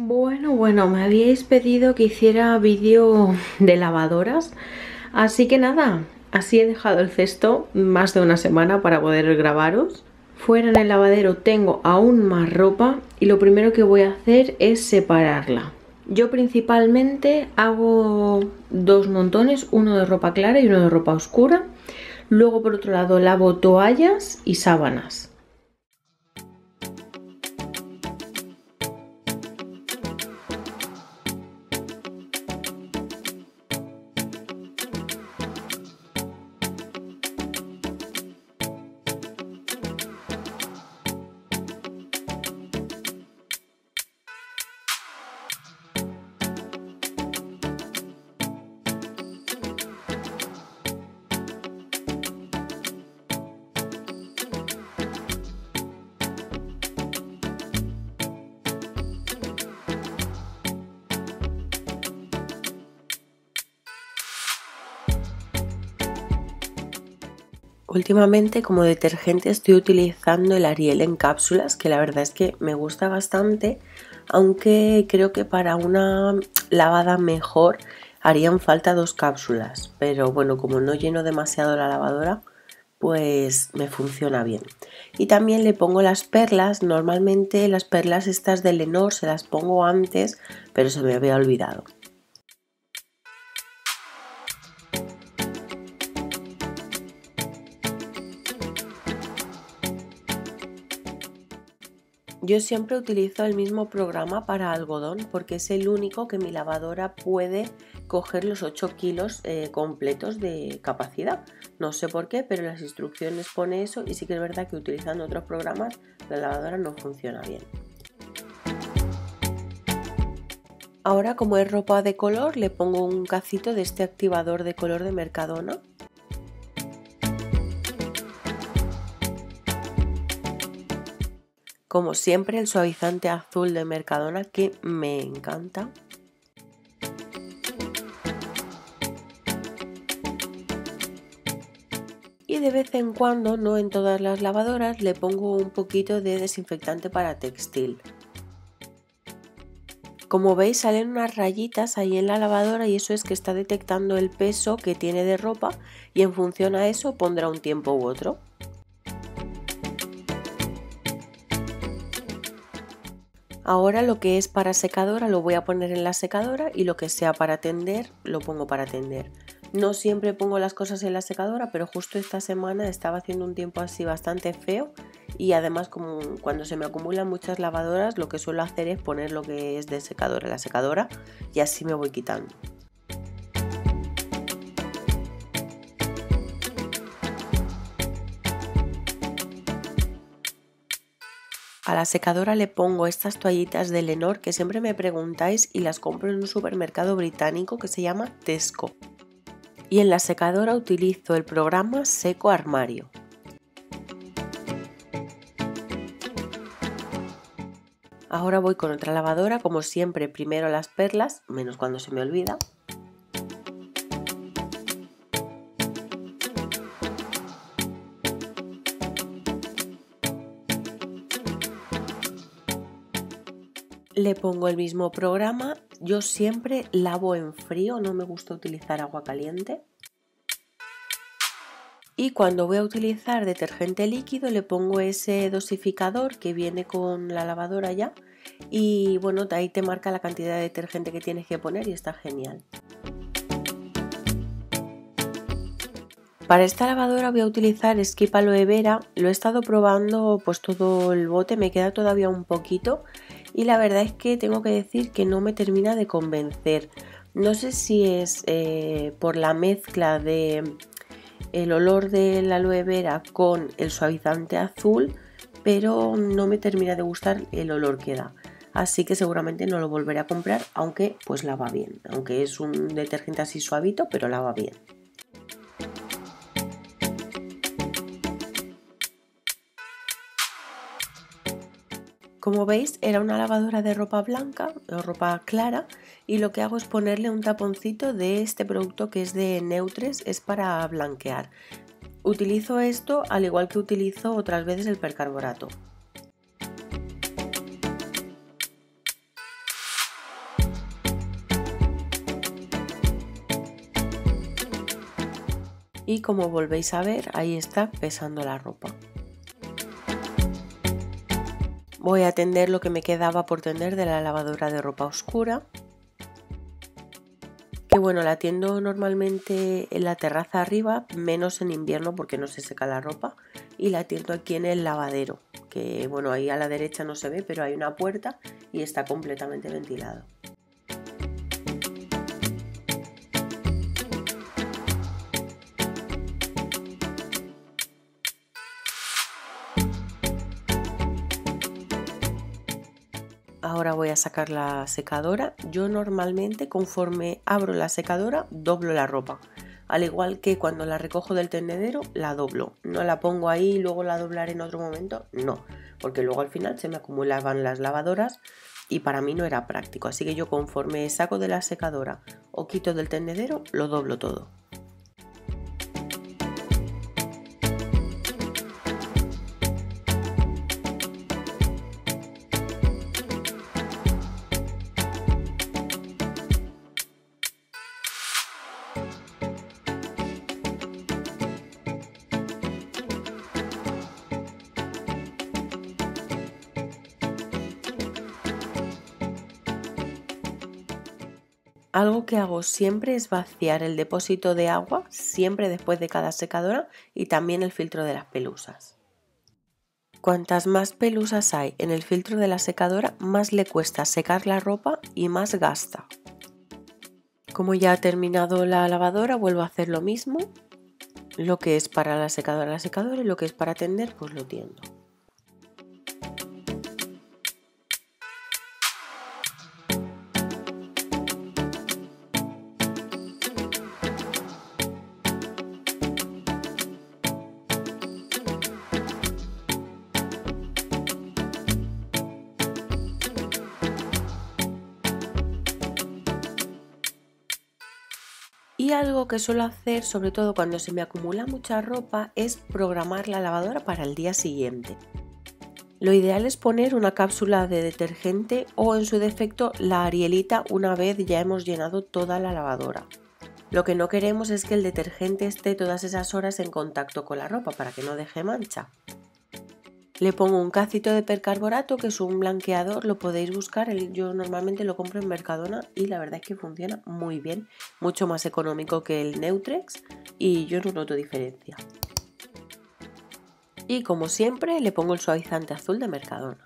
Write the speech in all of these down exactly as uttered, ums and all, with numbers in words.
Bueno, bueno, me habíais pedido que hiciera vídeo de lavadoras, así que nada, así he dejado el cesto más de una semana para poder grabaros. Fuera en el lavadero tengo aún más ropa y lo primero que voy a hacer es separarla. Yo principalmente hago dos montones, uno de ropa clara y uno de ropa oscura. Luego por otro lado lavo toallas y sábanas. Últimamente como detergente estoy utilizando el Ariel en cápsulas, que la verdad es que me gusta bastante, aunque creo que para una lavada mejor harían falta dos cápsulas, pero bueno, como no lleno demasiado la lavadora, pues me funciona bien. Y también le pongo las perlas, normalmente las perlas estas de Lenor se las pongo antes, pero se me había olvidado. Yo siempre utilizo el mismo programa para algodón porque es el único que mi lavadora puede coger los ocho kilos eh, completos de capacidad. No sé por qué, pero las instrucciones pone eso y sí que es verdad que utilizando otros programas la lavadora no funciona bien. Ahora, como es ropa de color, le pongo un cacito de este activador de color de Mercadona. Como siempre, el suavizante azul de Mercadona, que me encanta. Y de vez en cuando, no en todas las lavadoras, le pongo un poquito de desinfectante para textil. Como veis, salen unas rayitas ahí en la lavadora y eso es que está detectando el peso que tiene de ropa y en función a eso pondrá un tiempo u otro. Ahora lo que es para secadora lo voy a poner en la secadora y lo que sea para tender lo pongo para tender. No siempre pongo las cosas en la secadora, pero justo esta semana estaba haciendo un tiempo así bastante feo y además, como cuando se me acumulan muchas lavadoras, lo que suelo hacer es poner lo que es de secadora en la secadora y así me voy quitando. A la secadora le pongo estas toallitas de Lenor que siempre me preguntáis y las compro en un supermercado británico que se llama Tesco. Y en la secadora utilizo el programa Seco Armario. Ahora voy con otra lavadora, como siempre primero las perlas, menos cuando se me olvida. Le pongo el mismo programa, yo siempre lavo en frío, no me gusta utilizar agua caliente. Y cuando voy a utilizar detergente líquido le pongo ese dosificador que viene con la lavadora ya. Y bueno, de ahí te marca la cantidad de detergente que tienes que poner y está genial. Para esta lavadora voy a utilizar Skip Aloe Vera, lo he estado probando pues todo el bote, me queda todavía un poquito. Y la verdad es que tengo que decir que no me termina de convencer. No sé si es eh, por la mezcla de el olor de la aloe vera con el suavizante azul, pero no me termina de gustar el olor que da. Así que seguramente no lo volveré a comprar, aunque pues lava bien. Aunque es un detergente así suavito, pero lava bien. Como veis, era una lavadora de ropa blanca o ropa clara y lo que hago es ponerle un taponcito de este producto que es de Neutres, es para blanquear. Utilizo esto al igual que utilizo otras veces el percarbonato. y como volvéis a ver, ahí está pesando la ropa. Voy a tender lo que me quedaba por tender de la lavadora de ropa oscura. Que bueno, la tiendo normalmente en la terraza arriba, menos en invierno porque no se seca la ropa. Y la tiendo aquí en el lavadero, que bueno, ahí a la derecha no se ve, pero hay una puerta y está completamente ventilado. Ahora voy a sacar la secadora. Yo normalmente conforme abro la secadora doblo la ropa, al igual que cuando la recojo del tendedero la doblo, no la pongo ahí y luego la doblaré en otro momento, no, porque luego al final se me acumulaban las lavadoras y para mí no era práctico, así que yo conforme saco de la secadora o quito del tendedero lo doblo todo. Algo que hago siempre es vaciar el depósito de agua, siempre después de cada secadora, y también el filtro de las pelusas. Cuantas más pelusas hay en el filtro de la secadora, más le cuesta secar la ropa y más gasta. Como ya ha terminado la lavadora, vuelvo a hacer lo mismo. Lo que es para la secadora, la secadora, y lo que es para tender, pues lo tiendo. Y algo que suelo hacer, sobre todo cuando se me acumula mucha ropa, es programar la lavadora para el día siguiente. Lo ideal es poner una cápsula de detergente o en su defecto la arielita una vez ya hemos llenado toda la lavadora. Lo que no queremos es que el detergente esté todas esas horas en contacto con la ropa para que no deje mancha. Le pongo un cacito de percarbonato, que es un blanqueador, lo podéis buscar, yo normalmente lo compro en Mercadona y la verdad es que funciona muy bien, mucho más económico que el Neutrex y yo no noto diferencia. Y como siempre le pongo el suavizante azul de Mercadona.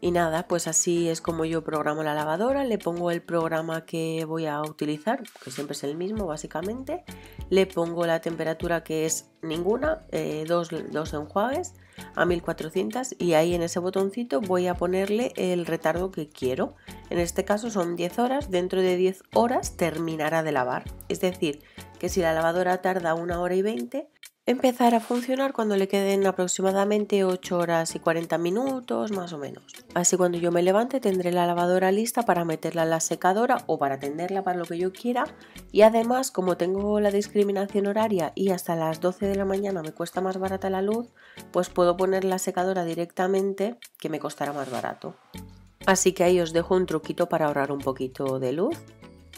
Y nada, pues así es como yo programo la lavadora, le pongo el programa que voy a utilizar, que siempre es el mismo básicamente, le pongo la temperatura que es ninguna, eh, dos, dos enjuagues a mil cuatrocientos y ahí en ese botoncito voy a ponerle el retardo que quiero. En este caso son diez horas, dentro de diez horas terminará de lavar, es decir, que si la lavadora tarda una hora y veinte, empezar a funcionar cuando le queden aproximadamente ocho horas y cuarenta minutos más o menos. Así cuando yo me levante tendré la lavadora lista para meterla en la secadora o para tenderla para lo que yo quiera, y además como tengo la discriminación horaria y hasta las doce de la mañana me cuesta más barata la luz, pues puedo poner la secadora directamente, que me costará más barato. Así que ahí os dejo un truquito para ahorrar un poquito de luz.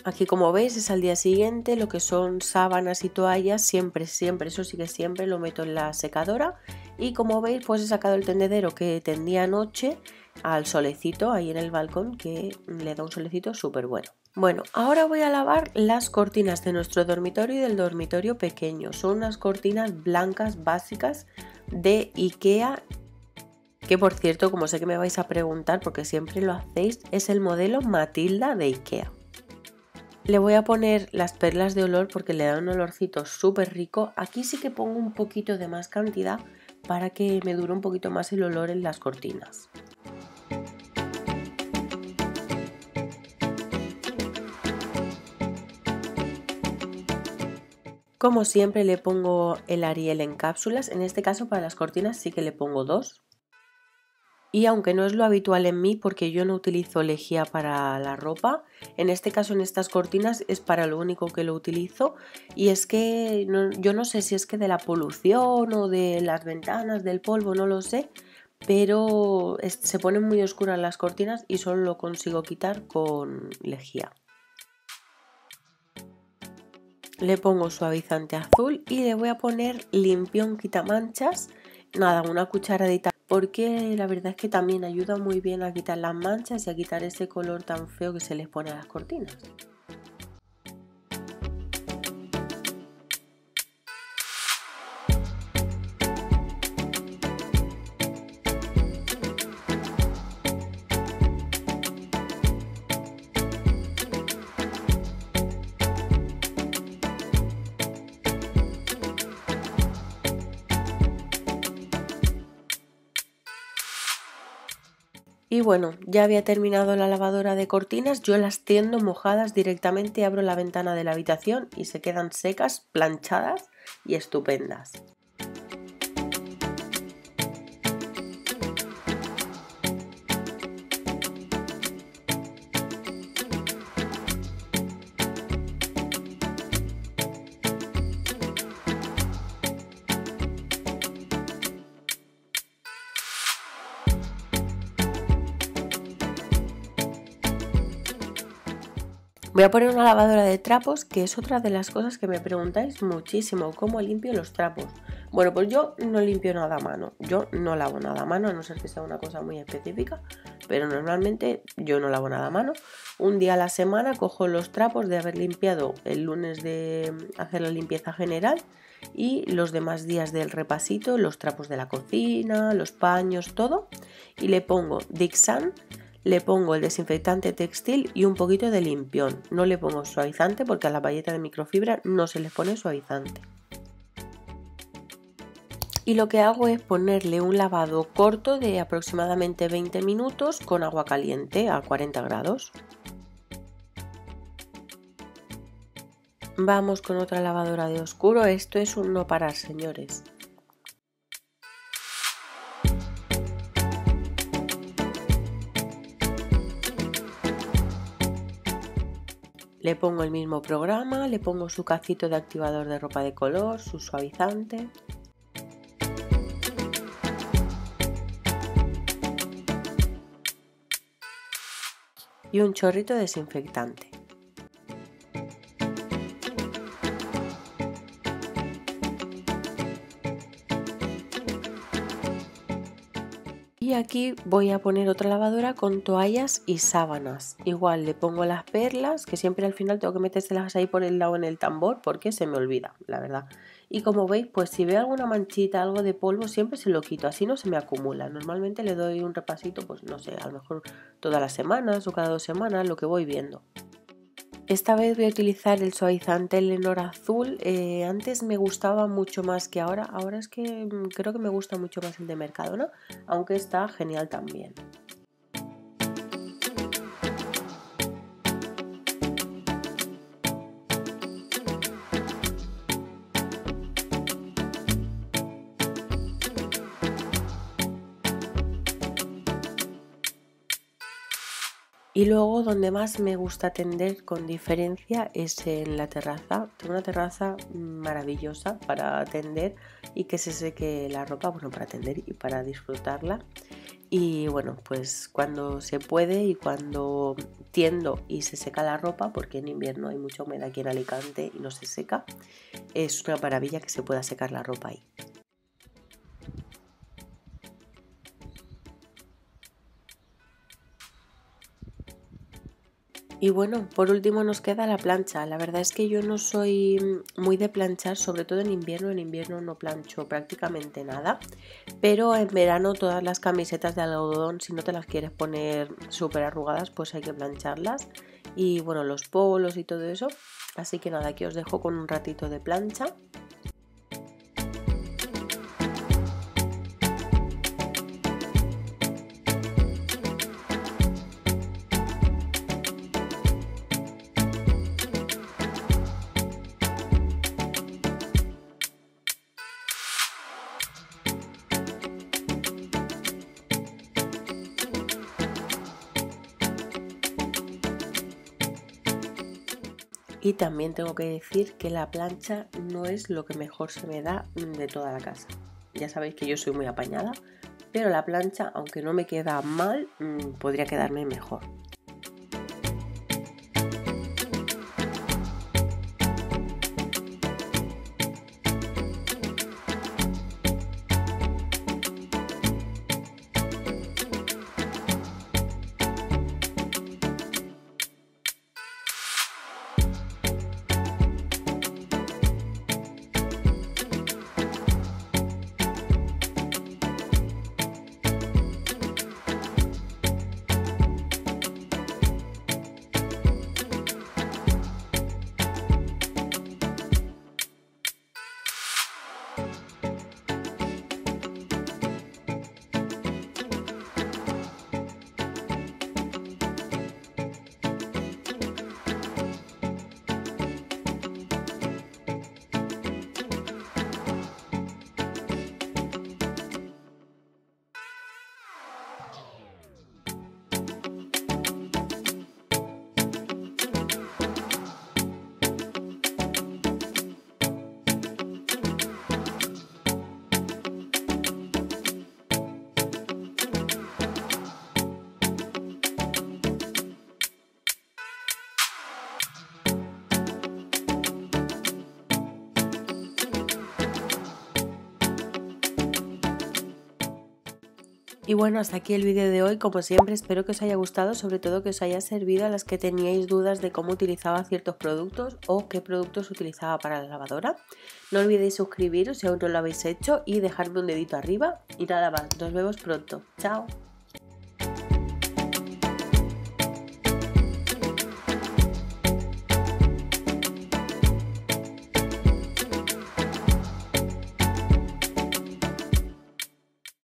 Aquí como veis es al día siguiente, lo que son sábanas y toallas siempre, siempre, eso sí que siempre lo meto en la secadora, y como veis pues he sacado el tendedero que tendía anoche al solecito ahí en el balcón, que le da un solecito súper bueno. Bueno, ahora voy a lavar las cortinas de nuestro dormitorio y del dormitorio pequeño, son unas cortinas blancas básicas de Ikea. Que por cierto, como sé que me vais a preguntar porque siempre lo hacéis, es el modelo Matilda de Ikea. Le voy a poner las perlas de olor porque le da un olorcito súper rico. Aquí sí que pongo un poquito de más cantidad para que me dure un poquito más el olor en las cortinas. Como siempre le pongo el Ariel en cápsulas. En este caso para las cortinas sí que le pongo dos. Y aunque no es lo habitual en mí porque yo no utilizo lejía para la ropa, en este caso en estas cortinas es para lo único que lo utilizo, y es que no, yo no sé si es que de la polución o de las ventanas, del polvo, no lo sé, pero es, se ponen muy oscuras las cortinas y solo lo consigo quitar con lejía. le pongo suavizante azul y le voy a poner limpión quitamanchas, nada, una cucharadita, porque la verdad es que también ayuda muy bien a quitar las manchas y a quitar ese color tan feo que se les pone a las cortinas. Y bueno, ya había terminado la lavadora de cortinas, yo las tiendo mojadas directamente, abro la ventana de la habitación y se quedan secas, planchadas y estupendas. Voy a poner una lavadora de trapos, que es otra de las cosas que me preguntáis muchísimo, ¿cómo limpio los trapos? Bueno, pues yo no limpio nada a mano, yo no lavo nada a mano, a no ser que sea una cosa muy específica, pero normalmente yo no lavo nada a mano. Un día a la semana cojo los trapos de haber limpiado el lunes de hacer la limpieza general y los demás días del repasito, los trapos de la cocina, los paños, todo, y le pongo Dixan. Le pongo el desinfectante textil y un poquito de limpión. No le pongo suavizante porque a las palletas de microfibra no se les pone suavizante. Y lo que hago es ponerle un lavado corto de aproximadamente veinte minutos con agua caliente a cuarenta grados. Vamos con otra lavadora de oscuro. Esto es un no parar, señores. Le pongo el mismo programa, le pongo su cacito de activador de ropa de color, su suavizante. Y un chorrito desinfectante. Y aquí voy a poner otra lavadora con toallas y sábanas. Igual le pongo las perlas, que siempre al final tengo que metérselas ahí por el lado en el tambor porque se me olvida, la verdad. Y como veis, pues si veo alguna manchita, algo de polvo, siempre se lo quito, así no se me acumula. Normalmente le doy un repasito, pues no sé, a lo mejor todas las semanas o cada dos semanas, lo que voy viendo. Esta vez voy a utilizar el suavizante Lenor azul, eh, antes me gustaba mucho más que ahora, ahora es que creo que me gusta mucho más el de Mercadona, aunque está genial también. Y luego donde más me gusta tender con diferencia es en la terraza. Tengo una terraza maravillosa para tender y que se seque la ropa, bueno, para tender y para disfrutarla. Y bueno, pues cuando se puede y cuando tiendo y se seca la ropa, porque en invierno hay mucha humedad aquí en Alicante y no se seca, es una maravilla que se pueda secar la ropa ahí. Y bueno, por último nos queda la plancha. La verdad es que yo no soy muy de planchar, sobre todo en invierno. En invierno no plancho prácticamente nada, pero en verano todas las camisetas de algodón, si no te las quieres poner súper arrugadas, pues hay que plancharlas. Y bueno, los polos y todo eso. Así que nada, aquí os dejo con un ratito de plancha. Y también tengo que decir que la plancha no es lo que mejor se me da de toda la casa. Ya sabéis que yo soy muy apañada, pero la plancha, aunque no me queda mal, podría quedarme mejor. Y bueno, hasta aquí el vídeo de hoy. Como siempre, espero que os haya gustado, sobre todo que os haya servido a las que teníais dudas de cómo utilizaba ciertos productos o qué productos utilizaba para la lavadora. No olvidéis suscribiros si aún no lo habéis hecho y dejarme un dedito arriba. Y nada más, nos vemos pronto. ¡Chao!